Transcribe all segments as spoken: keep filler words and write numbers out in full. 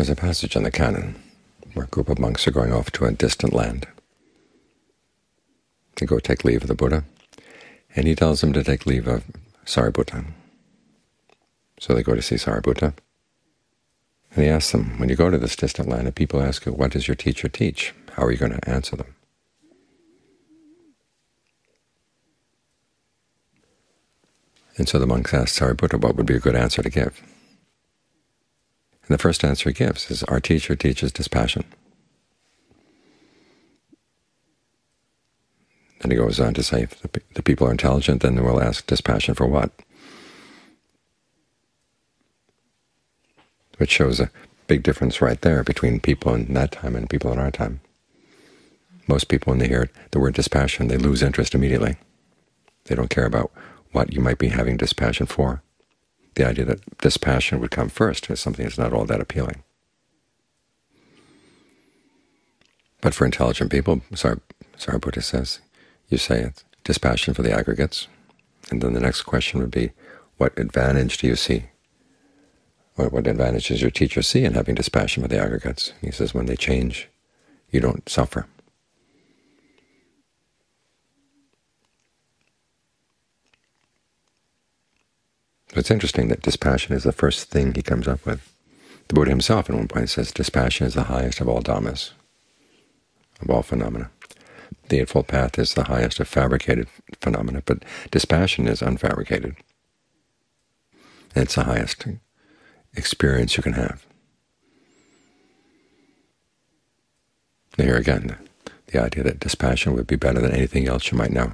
There's a passage in the canon where a group of monks are going off to a distant land to go take leave of the Buddha, and he tells them to take leave of Sariputta. So they go to see Sariputta, and he asks them, when you go to this distant land and people ask you, what does your teacher teach? How are you going to answer them? And so the monks ask Sariputta, what would be a good answer to give? And the first answer he gives is, our teacher teaches dispassion. And he goes on to say, if the, the people are intelligent, then we'll ask dispassion for what? Which shows a big difference right there between people in that time and people in our time. Most people, when they hear the word dispassion, they lose interest immediately. They don't care about what you might be having dispassion for. The idea that dispassion would come first is something that's not all that appealing. But for intelligent people, Sariputta says, you say it's dispassion for the aggregates, and then the next question would be, what advantage do you see? What, what advantage does your teacher see in having dispassion for the aggregates? He says, when they change, you don't suffer. So it's interesting that dispassion is the first thing he comes up with. The Buddha himself at one point says dispassion is the highest of all dhammas, of all phenomena. The Eightfold Path is the highest of fabricated phenomena, but dispassion is unfabricated. And it's the highest experience you can have. Now here again, the idea that dispassion would be better than anything else you might know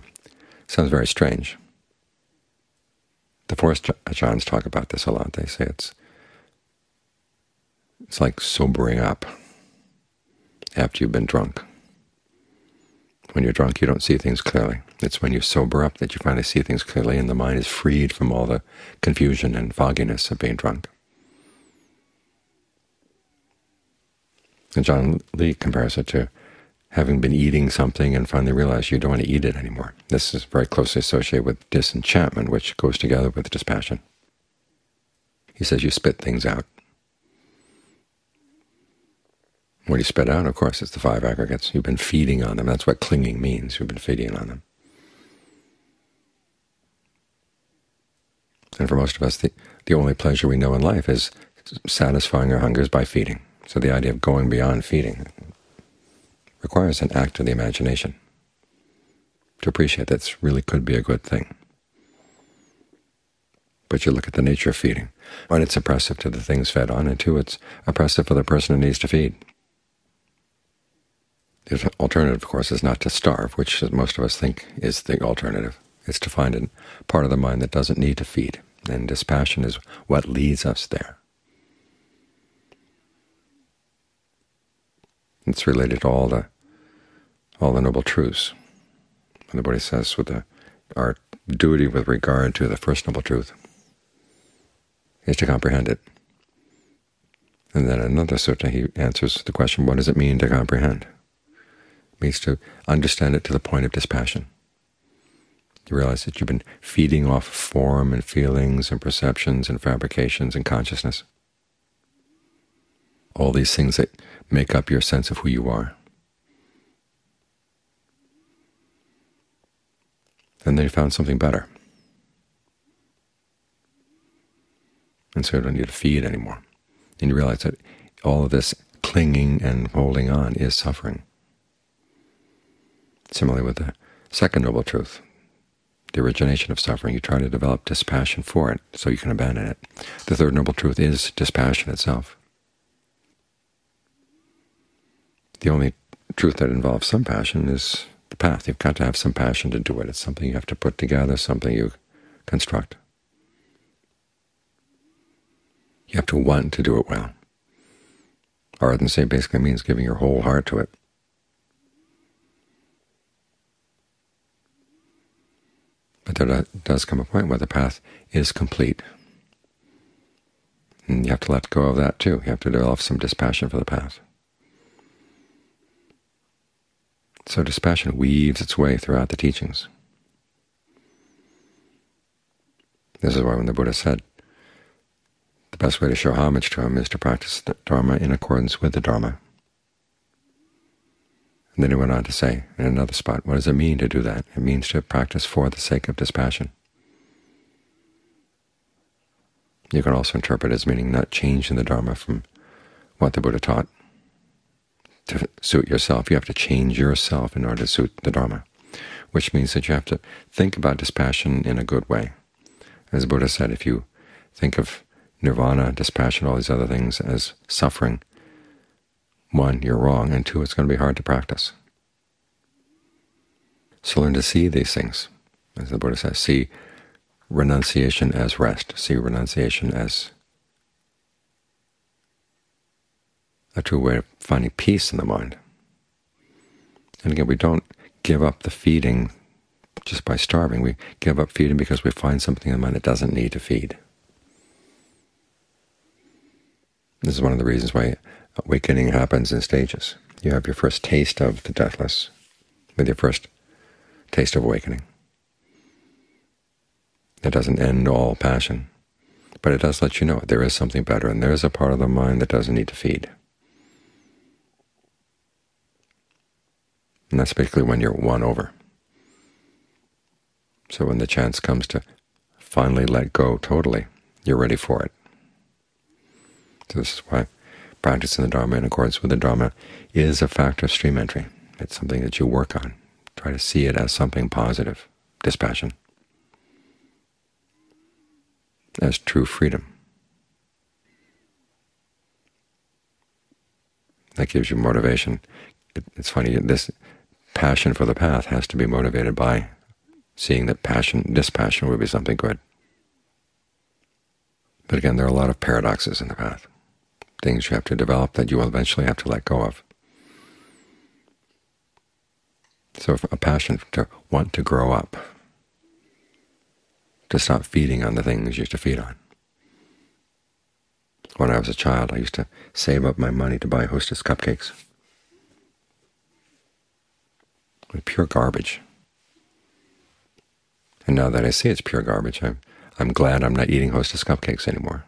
sounds very strange. The Forest Achans talk about this a lot. They say it's it's like sobering up after you've been drunk. When you're drunk, you don't see things clearly. It's when you sober up that you finally see things clearly, and the mind is freed from all the confusion and fogginess of being drunk. And John Lee compares it to having been eating something and finally realize you don't want to eat it anymore. This is very closely associated with disenchantment, which goes together with dispassion. He says you spit things out. What do you spit out? Of course, it's the five aggregates. You've been feeding on them. That's what clinging means. You've been feeding on them. And for most of us, the, the only pleasure we know in life is satisfying our hungers by feeding. So the idea of going beyond feeding requires an act of the imagination to appreciate that this really could be a good thing. But you look at the nature of feeding. One, it's oppressive to the things fed on, and two, it's oppressive for the person who needs to feed. The alternative, of course, is not to starve, which most of us think is the alternative. It's to find a part of the mind that doesn't need to feed, and dispassion is what leads us there. It's related to all the all the noble truths. And the Buddha says with the, our duty with regard to the first noble truth is to comprehend it. And then in another sutta he answers the question, what does it mean to comprehend? It means to understand it to the point of dispassion. You realize that you've been feeding off form and feelings and perceptions and fabrications and consciousness. All these things that make up your sense of who you are. And then you found something better. And so you don't need to feed anymore. And you realize that all of this clinging and holding on is suffering. Similarly with the second noble truth, the origination of suffering, you try to develop dispassion for it so you can abandon it. The third noble truth is dispassion itself. The only truth that involves some passion is the path. You've got to have some passion to do it. It's something you have to put together, something you construct. You have to want to do it well. Ardency basically means giving your whole heart to it. But there does come a point where the path is complete. And you have to let go of that too. You have to develop some dispassion for the path. So dispassion weaves its way throughout the teachings. This is why when the Buddha said, the best way to show homage to him is to practice the Dharma in accordance with the Dharma. And then he went on to say, in another spot, what does it mean to do that? It means to practice for the sake of dispassion. You can also interpret as meaning not changing the Dharma from what the Buddha taught. To suit yourself, you have to change yourself in order to suit the Dharma, which means that you have to think about dispassion in a good way. As the Buddha said, if you think of nirvana, dispassion, all these other things as suffering, one, you're wrong, and two, it's going to be hard to practice. So learn to see these things. As the Buddha says, see renunciation as rest, see renunciation as a true way of finding peace in the mind. And again, we don't give up the feeding just by starving. We give up feeding because we find something in the mind that doesn't need to feed. This is one of the reasons why awakening happens in stages. You have your first taste of the deathless with your first taste of awakening. It doesn't end all passion, but it does let you know there is something better, and there is a part of the mind that doesn't need to feed. And that's basically when you're won over. So when the chance comes to finally let go totally, you're ready for it. So this is why practicing the Dharma in accordance with the Dharma is a factor of stream entry. It's something that you work on. Try to see it as something positive, dispassion, as true freedom. That gives you motivation. It's funny, this passion for the path has to be motivated by seeing that passion, dispassion would be something good. But again, there are a lot of paradoxes in the path, things you have to develop that you will eventually have to let go of. So if a passion to want to grow up, to stop feeding on the things you used to feed on. When I was a child, I used to save up my money to buy Hostess cupcakes. Pure garbage. And now that I see it's pure garbage, I'm, I'm glad I'm not eating Hostess cupcakes anymore.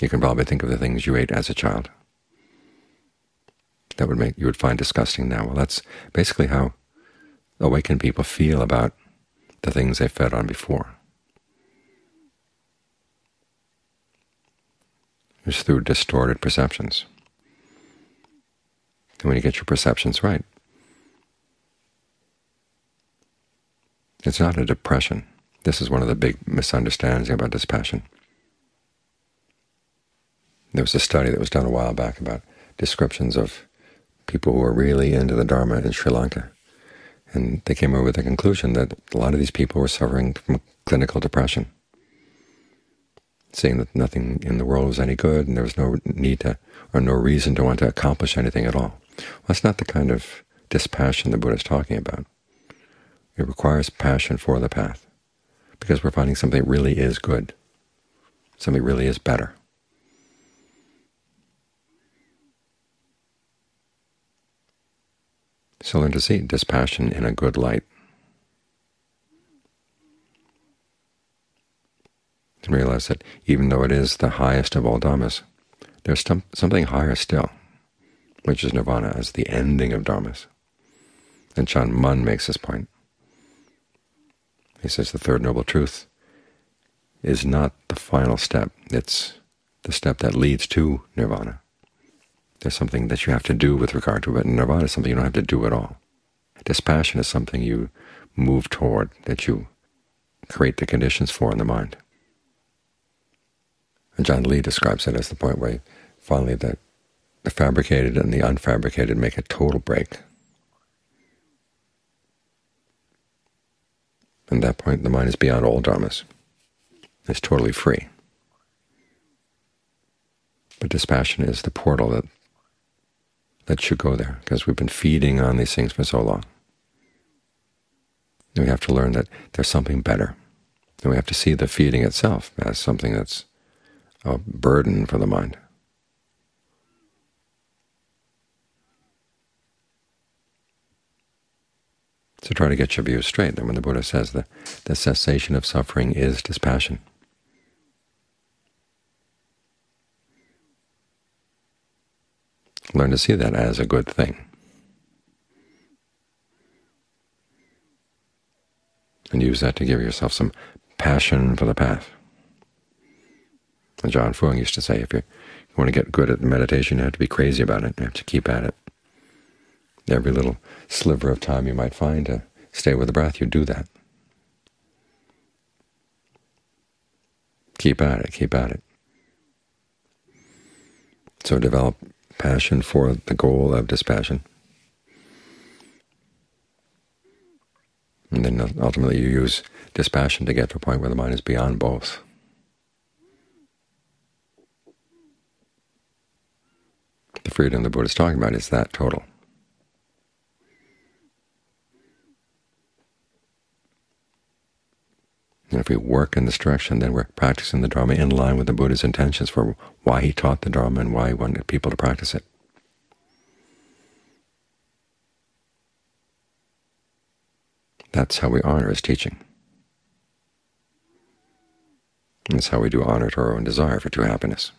You can probably think of the things you ate as a child that would make you would find disgusting now. Well, that's basically how awakened people feel about the things they fed on before. It's through distorted perceptions. And when you get your perceptions right, it's not a depression. This is one of the big misunderstandings about dispassion. There was a study that was done a while back about descriptions of people who were really into the Dharma in Sri Lanka. And they came up with the conclusion that a lot of these people were suffering from clinical depression, seeing that nothing in the world was any good and there was no need to, or no reason to want to accomplish anything at all. Well, that's not the kind of dispassion the Buddha is talking about. It requires passion for the path, because we're finding something really is good, something really is better. So learn to see dispassion in a good light, and realize that even though it is the highest of all Dhammas, there's something higher still, which is nirvana, as the ending of Dhammas. And Chan Mun makes this point. He says the Third Noble Truth is not the final step. It's the step that leads to nirvana. There's something that you have to do with regard to it, and nirvana is something you don't have to do at all. Dispassion is something you move toward, that you create the conditions for in the mind. And John Lee describes it as the point where finally the, the fabricated and the unfabricated make a total break. At that point, the mind is beyond all dharmas. It's totally free. But dispassion is the portal that lets you go there, because we've been feeding on these things for so long. And we have to learn that there's something better. And we have to see the feeding itself as something that's a burden for the mind. So try to get your view straight. Then when the Buddha says that the cessation of suffering is dispassion, learn to see that as a good thing. And use that to give yourself some passion for the path. And John Fuang used to say, if you want to get good at meditation, you have to be crazy about it. You have to keep at it. Every little sliver of time you might find to stay with the breath, you do that. Keep at it, keep at it. So develop passion for the goal of dispassion. And then ultimately you use dispassion to get to a point where the mind is beyond both. The freedom the Buddha is talking about is that total. And if we work in this direction, then we're practicing the Dharma in line with the Buddha's intentions for why he taught the Dharma and why he wanted people to practice it. That's how we honor his teaching. That's how we do honor to our own desire for true happiness.